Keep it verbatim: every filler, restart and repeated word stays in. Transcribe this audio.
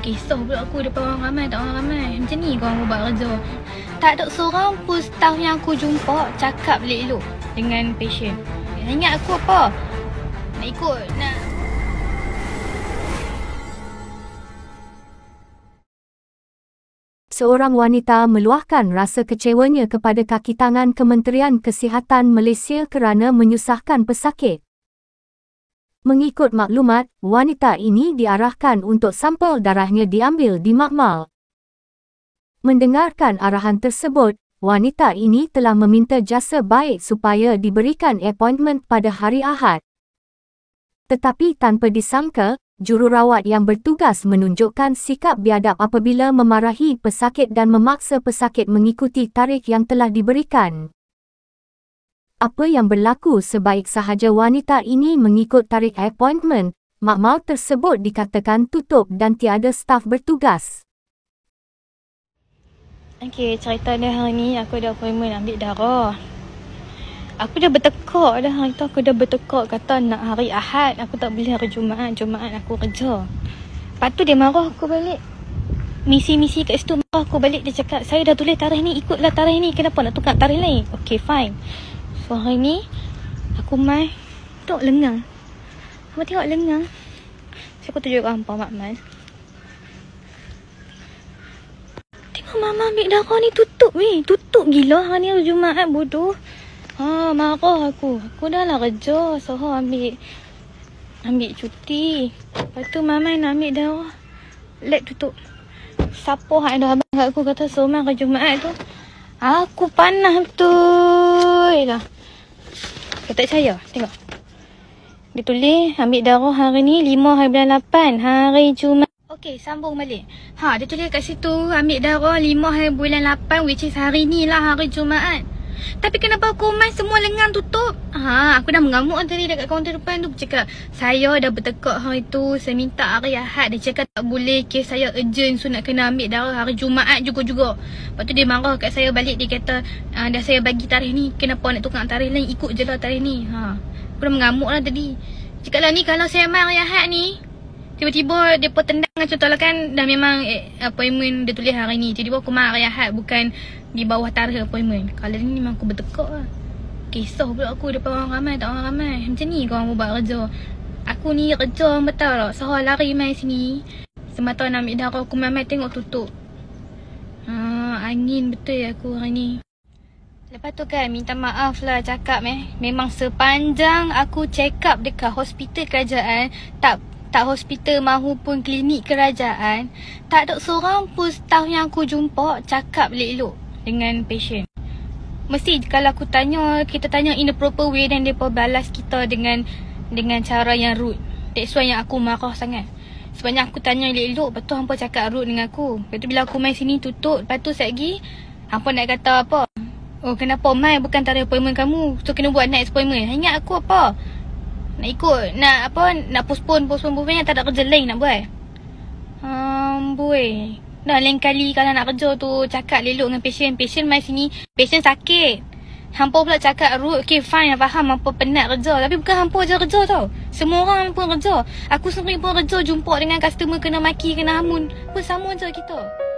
kisah pula aku depan orang ramai tak orang ramai. Macam ni korang buat kerja. Tak ada seorang pun staff yang aku jumpa cakap elok-elok dengan patient. Ingat aku apa? Nak ikut, nak. Seorang wanita meluahkan rasa kecewanya kepada kaki tangan Kementerian Kesihatan Malaysia kerana menyusahkan pesakit. Mengikut maklumat, wanita ini diarahkan untuk sampel darahnya diambil di makmal. Mendengarkan arahan tersebut, wanita ini telah meminta jasa baik supaya diberikan appointment pada hari Ahad. Tetapi tanpa disangka, jururawat yang bertugas menunjukkan sikap biadab apabila memarahi pesakit dan memaksa pesakit mengikuti tarikh yang telah diberikan. Apa yang berlaku sebaik sahaja wanita ini mengikut tarikh appointment, makmal tersebut dikatakan tutup dan tiada staf bertugas. Okey, cerita dia hari ni aku ada appointment ambil darah. Aku dah bertekak dah, hari tu aku dah bertekak kata nak hari Ahad, aku tak boleh hari Jumaat, Jumaat aku kerja. Lepas tu dia marah aku balik. Misi-misi kat situ marah aku balik, dia cakap saya dah tulis tarikh ni, ikutlah tarikh ni, kenapa nak tukar tarikh lain? Okay fine. So hari ni, aku mai, tengok lengang. Aku tengok lengang. So aku tunjuk kat hampa makmal. Tengok mama ambil darah ni tutup weh, tutup gila hari ni hari Jumaat bodoh. Ha, marah aku. Aku dah lah kerja. Soho ambil ambil cuti. Lepas tu mamai nak ambil darah. Lab tutup. Siapa hak dah abang kat aku kata seorang ke Jumaat tu. Aku panah betul dah. Aku tak percaya. Tengok. Dia tulis ambil darah hari ni lima hari bulan lapan. Hari Jumaat. Okey, sambung balik. Ha, dia tulis kat situ ambil darah lima hari bulan lapan which is hari ni lah hari Jumaat. Tapi kenapa aku main semua lengan tutup? Ha, aku dah mengamuk tadi dekat kaunter depan tu. Dia cakap, saya dah bertekak hari tu. Saya minta hari Ahad. Dia cakap tak boleh. Kes saya urgent. So nak kena ambil darah hari Jumaat juga-juga. Lepas tu dia marah kat saya balik. Dia kata, ah, dah saya bagi tarikh ni. Kenapa nak tukar tarikh lain? Ikut je lah tarikh ni. Ha, aku dah mengamuk lah tadi. Cakap lah ni kalau saya main hari Ahad ni. Tiba-tiba dia pun tendang contohlah kan. Dah memang eh, appointment dia tulis hari ni. Tiba-tiba aku main hari Ahad. Bukan di bawah tarikh appointment. Kalau ni memang aku bertekak lah. Kisah pula aku depan orang ramai tak orang ramai. Macam ni korang buat kerja. Aku ni kerja orang betul tak. Sehari lari main sini. Semata nak ambil darah aku main-main tengok tutup. Haa, angin betul aku hari ni. Lepas tu kan minta maaf lah cakap eh. Memang sepanjang aku check up dekat hospital kerajaan. Tak Tak hospital mahupun klinik kerajaan. Tak ada seorang pun staff yang aku jumpa cakap elok-elok dengan patient. Mesti kalau aku tanya, kita tanya in the proper way dan mereka balas kita dengan dengan cara yang rude. That's why yang aku marah sangat. Sebabnya aku tanya elok-elok, lepas tu hampa cakap rude dengan aku. Lepas tu bila aku main sini tutup, lepas tu sekejap lagi hampa nak kata apa? Oh kenapa main bukan tarikh appointment kamu? So kena buat next appointment. Ingat aku apa? Nak ikut, nak apa, nak postpone, postpone, postpone, tak ada kerja lain nak buat. Um, boy. Dah lain kali kalau nak kerja tu, cakap elok dengan patient. Patient main sini, patient sakit. Hampa pula cakap rude, okay fine, faham, hampa penat kerja. Tapi bukan hampa je kerja tau. Semua orang pun kerja. Aku sendiri pun kerja, jumpa dengan customer kena maki, kena hamun. Pun sama je kita.